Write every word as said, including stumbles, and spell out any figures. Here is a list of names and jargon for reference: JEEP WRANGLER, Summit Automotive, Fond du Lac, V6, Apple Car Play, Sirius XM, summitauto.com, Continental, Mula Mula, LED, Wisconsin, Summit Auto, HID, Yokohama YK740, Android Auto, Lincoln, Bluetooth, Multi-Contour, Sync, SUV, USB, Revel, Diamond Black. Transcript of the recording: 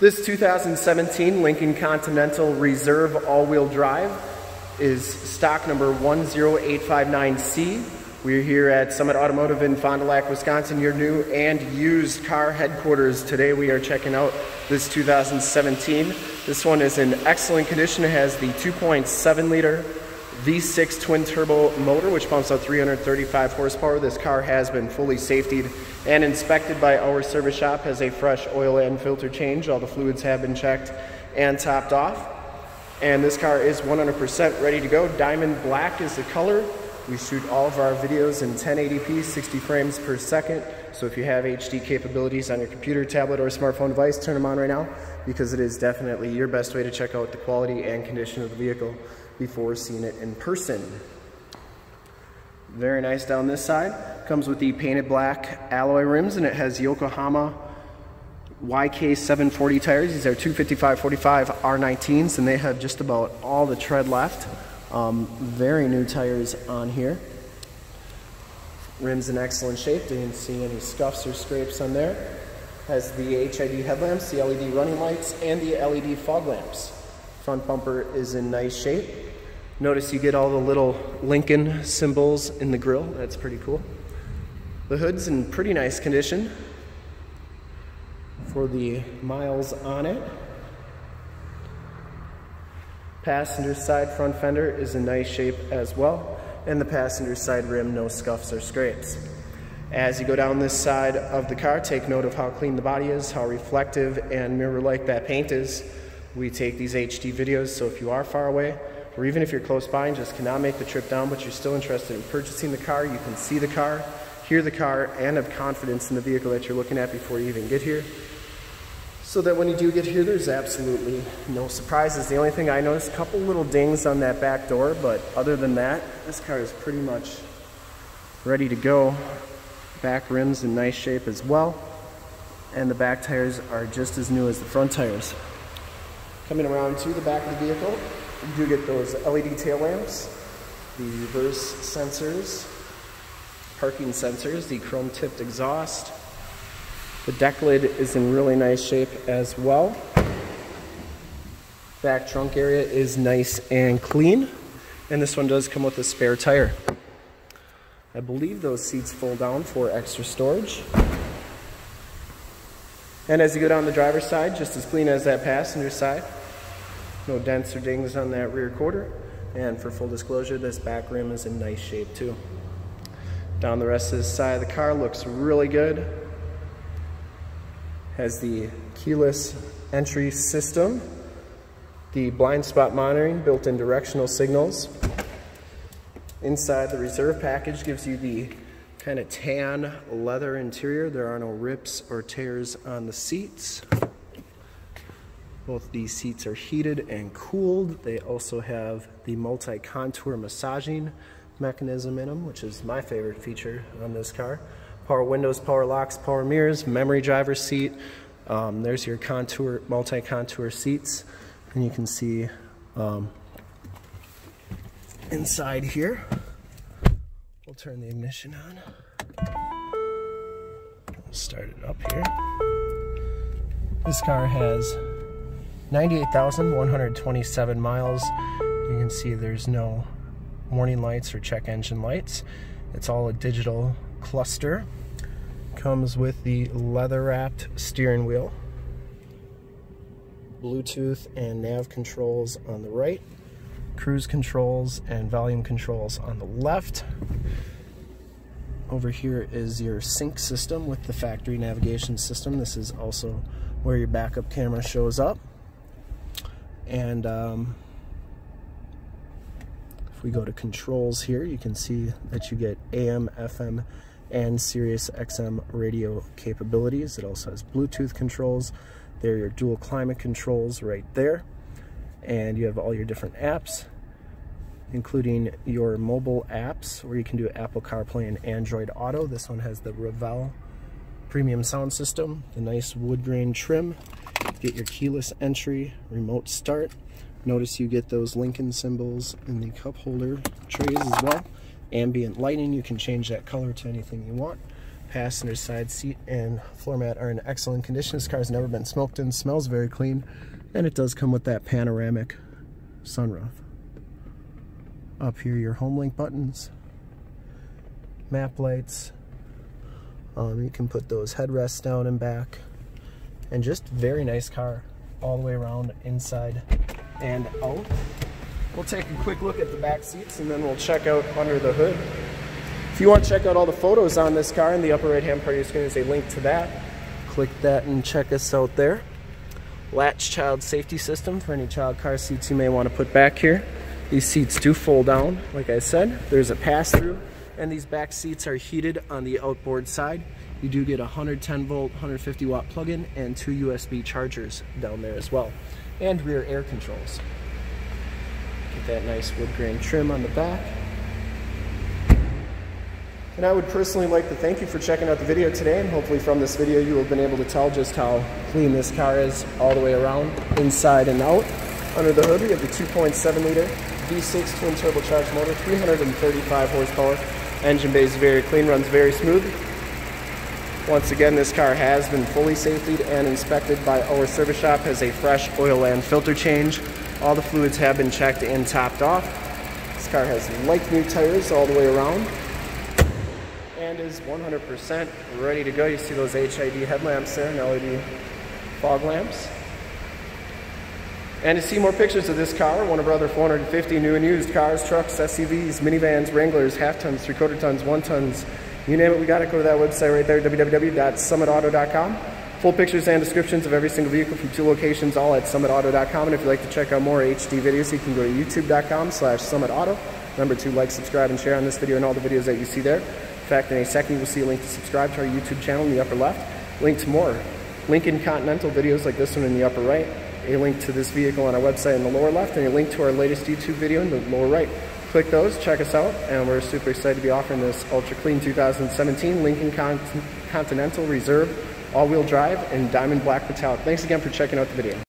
This two thousand seventeen Lincoln Continental Reserve all-wheel drive is stock number one zero eight five nine C. We're here at Summit Automotive in Fond du Lac, Wisconsin, your new and used car headquarters. Today we are checking out this two thousand seventeen. This one is in excellent condition. It has the two point seven liter V six twin turbo motor, which pumps out three hundred thirty-five horsepower. This car has been fully safetied and inspected by our service shop, has a fresh oil and filter change. All the fluids have been checked and topped off. And this car is one hundred percent ready to go. Diamond black is the color. We shoot all of our videos in ten eighty p, sixty frames per second. So if you have H D capabilities on your computer, tablet, or smartphone device, turn them on right now, because it is definitely your best way to check out the quality and condition of the vehicle before seeing it in person. Very nice down this side. Comes with the painted black alloy rims, and it has Yokohama Y K seven forty tires. These are two fifty-five forty-five R nineteens, and they have just about all the tread left. Um, very new tires on here. Rims in excellent shape. Didn't see any scuffs or scrapes on there. Has the H I D headlamps, the L E D running lights, and the L E D fog lamps. Front bumper is in nice shape. Notice you get all the little Lincoln symbols in the grille. That's pretty cool. The hood's in pretty nice condition for the miles on it. Passenger side front fender is in nice shape as well. And the passenger side rim, no scuffs or scrapes. As you go down this side of the car, take note of how clean the body is, how reflective and mirror-like that paint is. We take these H D videos, so if you are far away, or even if you're close by and just cannot make the trip down, but you're still interested in purchasing the car, you can see the car, hear the car, and have confidence in the vehicle that you're looking at before you even get here. So that when you do get here, there's absolutely no surprises. The only thing I noticed, a couple little dings on that back door, but other than that, this car is pretty much ready to go. Back rim's in nice shape as well, and the back tires are just as new as the front tires. Coming around to the back of the vehicle, you do get those L E D tail lamps, the reverse sensors, parking sensors, the chrome tipped exhaust. The deck lid is in really nice shape as well. Back trunk area is nice and clean. And this one does come with a spare tire. I believe those seats fold down for extra storage. And as you go down the driver's side, just as clean as that passenger side. No dents or dings on that rear quarter. And for full disclosure, this back rim is in nice shape too. Down the rest of this side of the car, looks really good. Has the keyless entry system, the blind spot monitoring, built-in directional signals. Inside, the Reserve package gives you the kind of tan leather interior. There are no rips or tears on the seats. Both these seats are heated and cooled. They also have the multi-contour massaging mechanism in them, which is my favorite feature on this car. Power windows, power locks, power mirrors, memory driver's seat. Um, there's your contour, multi-contour seats. And you can see um, inside here. We'll turn the ignition on. We'll start it up here. This car has ninety-eight thousand one hundred twenty-seven miles. You can see there's no warning lights or check engine lights. It's all a digital cluster. Comes with the leather-wrapped steering wheel. Bluetooth and nav controls on the right. Cruise controls and volume controls on the left. Over here is your Sync system with the factory navigation system. This is also where your backup camera shows up. And um, if we go to controls here, you can see that you get A M, F M, and Sirius X M radio capabilities. It also has Bluetooth controls. There are your dual climate controls right there. And you have all your different apps, including your mobile apps, where you can do Apple Car Play and Android Auto. This one has the Revel premium sound system, the nice wood grain trim. Get your keyless entry, remote start. Notice you get those Lincoln symbols in the cup holder trays as well. Ambient lighting, you can change that color to anything you want. Passenger side seat and floor mat are in excellent condition. This car's never been smoked in, smells very clean, and it does come with that panoramic sunroof. Up here, your home link buttons, map lights. Um, you can put those headrests down and back, and just very nice car all the way around, inside and out. We'll take a quick look at the back seats and then we'll check out under the hood. If you want to check out all the photos on this car, in the upper right-hand part of your screen is a link to that. Click that and check us out there. Latch child safety system for any child car seats you may want to put back here. These seats do fold down, like I said. There's a pass-through, and these back seats are heated on the outboard side. You do get a one hundred ten volt, one hundred fifty watt plug-in, and two U S B chargers down there as well. And rear air controls. Get that nice wood grain trim on the back. And I would personally like to thank you for checking out the video today, and hopefully from this video you have been able to tell just how clean this car is all the way around, inside and out. Under the hood we have the two point seven liter V six twin turbocharged motor, three hundred thirty-five horsepower. Engine bay is very clean, runs very smooth. Once again, this car has been fully safetied and inspected by our service shop, has a fresh oil and filter change. All the fluids have been checked and topped off. This car has like new tires all the way around. And is one hundred percent ready to go. You see those H I D headlamps there and L E D fog lamps. And to see more pictures of this car, one of our other four hundred fifty new and used cars, trucks, S U Vs, minivans, Wranglers, half tons, three quarter tons, one tons, you name it, we got it. Go to that website right there, w w w dot summit auto dot com. Full pictures and descriptions of every single vehicle from two locations, all at summit auto dot com. And if you'd like to check out more H D videos, you can go to youtube dot com slash summit auto. Remember to like, subscribe, and share on this video and all the videos that you see there. In fact, in a second, you will see a link to subscribe to our YouTube channel in the upper left, link to more Lincoln Continental videos like this one in the upper right, a link to this vehicle on our website in the lower left, and a link to our latest YouTube video in the lower right. Click those, check us out, and we're super excited to be offering this ultra clean two thousand seventeen Lincoln Con Continental Reserve all-wheel drive in Diamond Black metallic. Thanks again for checking out the video.